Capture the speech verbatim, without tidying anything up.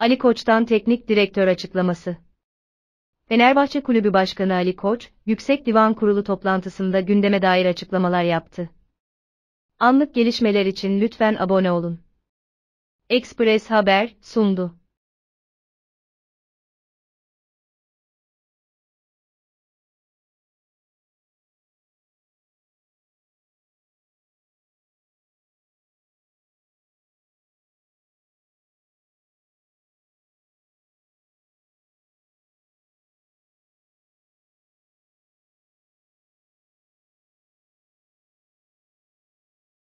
Ali Koç'tan teknik direktör açıklaması. Fenerbahçe Kulübü Başkanı Ali Koç, Yüksek Divan Kurulu toplantısında gündeme dair açıklamalar yaptı. Anlık gelişmeler için lütfen abone olun. Ekspress Haber sundu.